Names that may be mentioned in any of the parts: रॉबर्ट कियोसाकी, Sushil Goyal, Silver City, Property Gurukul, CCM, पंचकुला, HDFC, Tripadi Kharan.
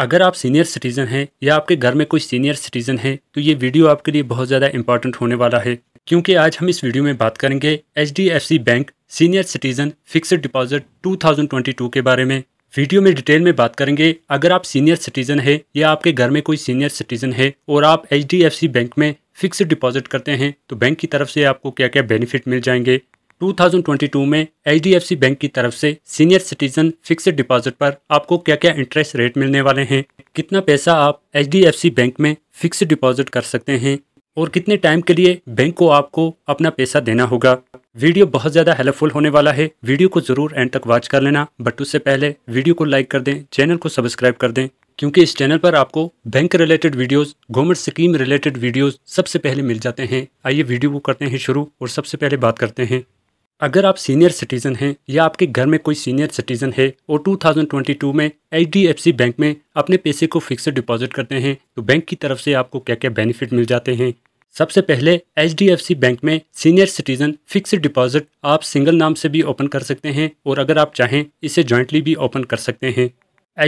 अगर आप senior citizen हैं या आपके घर में कोई सीनियर सिटीज़न है तो ये वीडियो आपके लिए बहुत ज़्यादा इंपॉर्टेंट होने वाला है, क्योंकि आज हम इस वीडियो में बात करेंगे HDFC bank senior citizen fixed deposit 2022 के बारे में। वीडियो में डिटेल में बात करेंगे। अगर आप सीनियर सिटीज़न है या आपके घर में कोई सीनियर सिटीज़न है और आप HDFC बैंक में फिक्स्ड डिपॉजिट करते हैं तो बैंक की तरफ से आपको क्या क्या बेनिफिट मिल जाएंगे। 2022 में HDFC बैंक की तरफ से सीनियर सिटीज़न फिक्स्ड डिपॉजिट पर आपको क्या क्या इंटरेस्ट रेट मिलने वाले हैं, कितना पैसा आप HDFC बैंक में फिक्स्ड डिपॉजिट कर सकते हैं और कितने टाइम के लिए बैंक को आपको अपना पैसा देना होगा। वीडियो बहुत ज़्यादा हेल्पफुल होने वाला है, वीडियो को ज़रूर एंड तक वॉच कर लेना। बट उससे पहले वीडियो को लाइक कर दें, चैनल को सब्सक्राइब कर दें, क्योंकि इस चैनल पर आपको bank related videos, government scheme related videos सबसे पहले मिल जाते हैं। आइए वीडियो को करते हैं शुरू और सबसे पहले बात करते हैं, अगर आप सीनियर सिटीज़न हैं या आपके घर में कोई सीनियर सिटीज़न है और 2022 में HDFC बैंक में अपने पैसे को फिक्स्ड डिपॉजिट करते हैं तो बैंक की तरफ से आपको क्या क्या बेनिफिट मिल जाते हैं। सबसे पहले HDFC बैंक में सीनियर सिटीज़न फिक्स्ड डिपॉजिट आप सिंगल नाम से भी ओपन कर सकते हैं और अगर आप चाहें इसे जॉइंटली भी ओपन कर सकते हैं।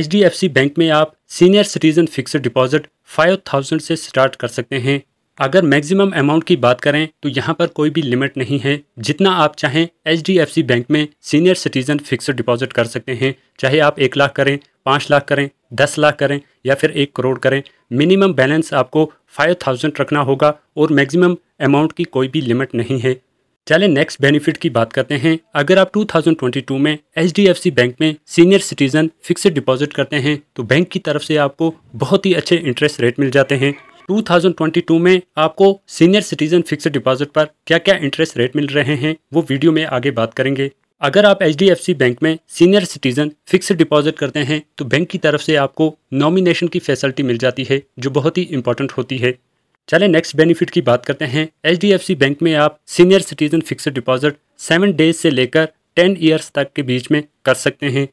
HDFC बैंक में आप सीनियर सिटीज़न फिक्स्ड डिपॉजिट 5000 से स्टार्ट कर सकते हैं। अगर मैक्सिमम अमाउंट की बात करें तो यहाँ पर कोई भी लिमिट नहीं है, जितना आप चाहें HDFC बैंक में सीनियर सिटीज़न फिक्स्ड डिपॉजिट कर सकते हैं। चाहे आप 1 लाख करें, 5 लाख करें, 10 लाख करें या फिर 1 करोड़ करें, मिनिमम बैलेंस आपको 5000 रखना होगा और मैक्सिमम अमाउंट की कोई भी लिमिट नहीं है। चले नेक्स्ट बेनिफिट की बात करते हैं। अगर आप 2022 में HDFC बैंक में सीनियर सिटीज़न फिक्स्ड डिपॉजिट करते हैं तो बैंक की तरफ से आपको बहुत ही अच्छे इंटरेस्ट रेट मिल जाते हैं। 2022 में आपको सीनियर सिटीज़न फिक्स्ड डिपॉजिट पर क्या क्या इंटरेस्ट रेट मिल रहे हैं वो वीडियो में आगे बात करेंगे। अगर आप HDFC बैंक में सीनियर सिटीज़न फिक्स्ड डिपॉजिट करते हैं तो बैंक की तरफ से आपको नॉमिनेशन की फैसिलिटी मिल जाती है जो बहुत ही इंपॉर्टेंट होती है। चले नेक्स्ट बेनिफिट की बात करते हैं। HDFC बैंक में आप senior citizen fixed deposit 7 days से लेकर 10 ईयर्स तक के बीच में कर सकते हैं।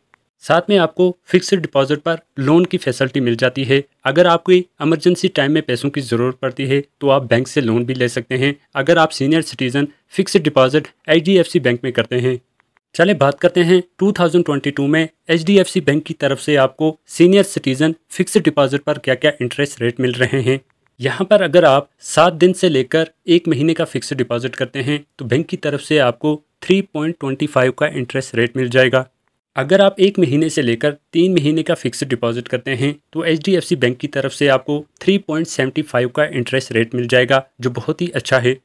साथ में आपको फिक्स्ड डिपॉजिट पर लोन की फैसिलिटी मिल जाती है। अगर आपको इमरजेंसी टाइम में पैसों की ज़रूरत पड़ती है तो आप बैंक से लोन भी ले सकते हैं अगर आप senior citizen fixed deposit HDFC bank में करते हैं। चले बात करते हैं 2022 में HDFC बैंक की तरफ से आपको सीनियर सिटीज़न फिक्स्ड डिपॉजिट पर क्या क्या इंटरेस्ट रेट मिल रहे हैं। यहाँ पर अगर आप 7 दिन से लेकर 1 महीने का फिक्स्ड डिपॉजिट करते हैं तो बैंक की तरफ से आपको 3.25 का इंटरेस्ट रेट मिल जाएगा। अगर आप 1 महीने से लेकर 3 महीने का फिक्स्ड डिपॉजिट करते हैं तो HDFC बैंक की तरफ से आपको 3.75 का इंटरेस्ट रेट मिल जाएगा जो बहुत ही अच्छा है।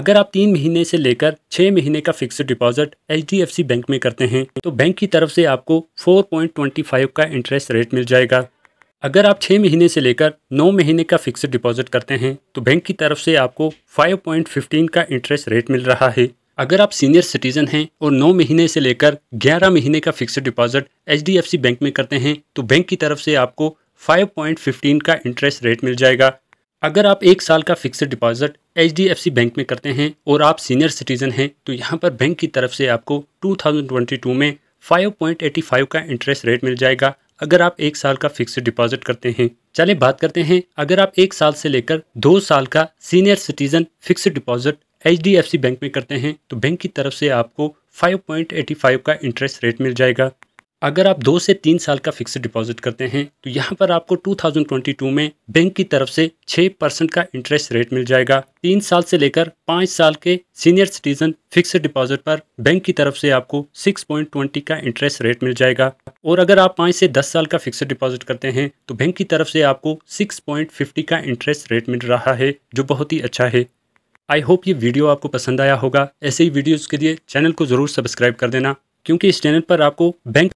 अगर आप 3 महीने से लेकर 6 महीने का फिक्स्ड डिपॉजिट HDFC बैंक में करते हैं तो बैंक की तरफ से आपको 4.25 का इंटरेस्ट रेट मिल जाएगा। अगर आप 6 महीने से लेकर 9 महीने का फिक्स्ड डिपॉजिट करते हैं तो बैंक की तरफ से आपको 5.15 का इंटरेस्ट रेट मिल रहा है। अगर आप सीनियर सिटीज़न हैं और 9 महीने से लेकर 11 महीने का फिक्स्ड डिपॉजिट HDFC बैंक में करते हैं तो बैंक की तरफ से आपको 5.15 का इंटरेस्ट रेट मिल जाएगा। अगर आप 1 साल का फिक्स्ड डिपॉजिट HDFC बैंक में करते हैं और आप सीनियर सिटीज़न हैं तो यहाँ पर बैंक की तरफ से आपको 2022 में 5.85 का इंटरेस्ट रेट मिल जाएगा अगर आप 1 साल का फिक्स्ड डिपॉजिट करते हैं। चलिए बात करते हैं, अगर आप 1 साल से लेकर 2 साल का senior citizen fixed deposit HDFC bank में करते हैं तो बैंक की तरफ से आपको 5.85 का इंटरेस्ट रेट मिल जाएगा। अगर आप 2 से 3 साल का फिक्स्ड डिपॉजिट करते हैं तो यहाँ पर आपको 2022 में बैंक की तरफ से 6% का इंटरेस्ट रेट मिल जाएगा। 3 साल से लेकर 5 साल के सीनियर सिटीज़न फिक्स्ड डिपॉजिट पर बैंक की तरफ से आपको 6.20 का इंटरेस्ट रेट मिल जाएगा और अगर आप 5 से 10 साल का फिक्स्ड डिपॉजिट करते हैं तो बैंक की तरफ से आपको 6.50 का इंटरेस्ट रेट मिल रहा है जो बहुत ही अच्छा है। आई होप ये वीडियो आपको पसंद आया होगा। ऐसे ही वीडियोस के लिए चैनल को ज़रूर सब्सक्राइब कर देना, क्योंकि इस चैनल पर आपको बैंक